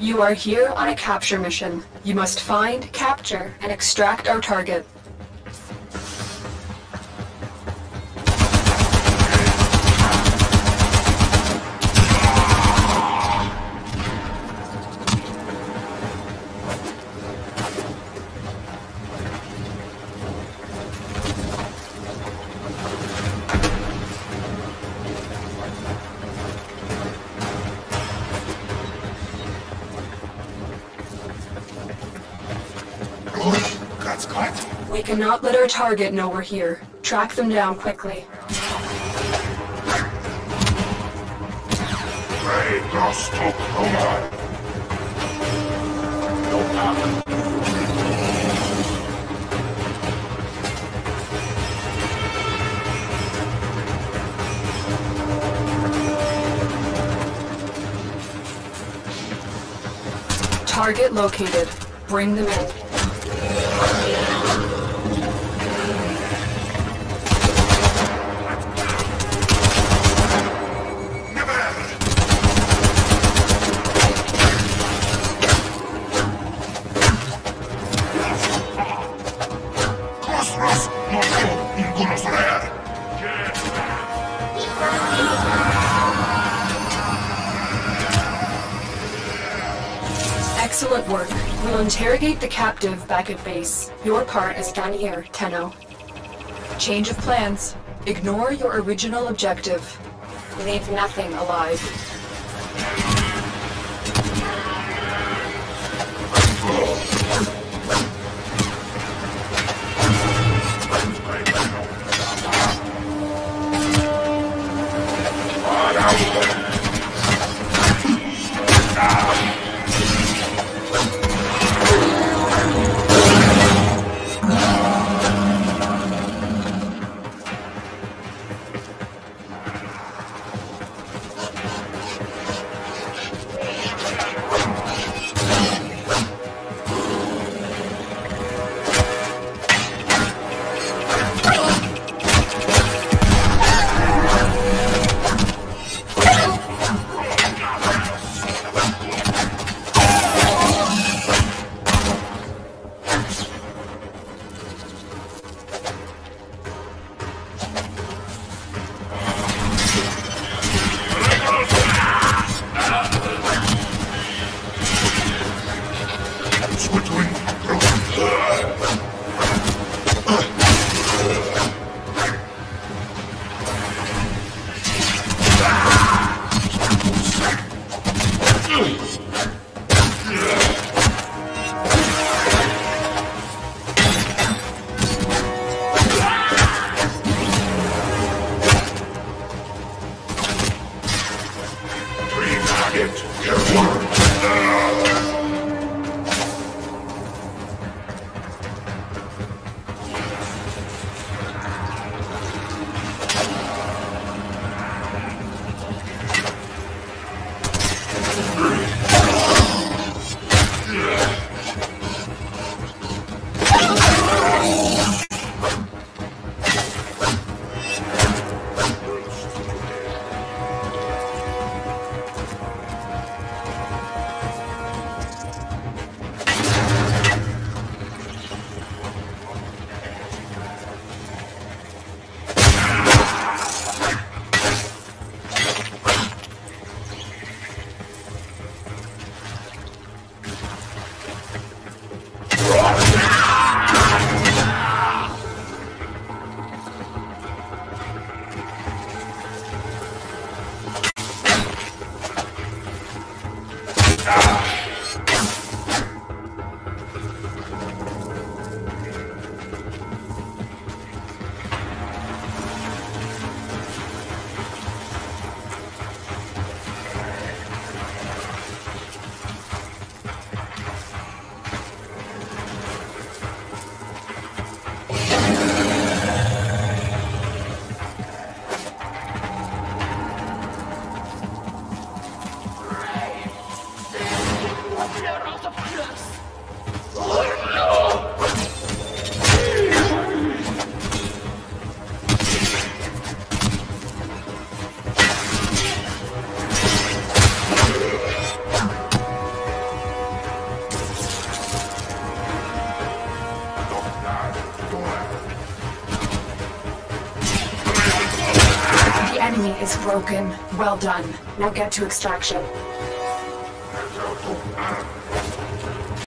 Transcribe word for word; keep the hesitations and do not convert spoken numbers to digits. You are here on a capture mission. You must find, capture, and extract our target. We cannot let our target know we're here. Track them down quickly. Target located. Bring them in. Excellent work. We'll interrogate the captive back at base. Your part is done here, Tenno. Change of plans. Ignore your original objective. Leave nothing alive. enemy is broken. Well done. Now get to extraction.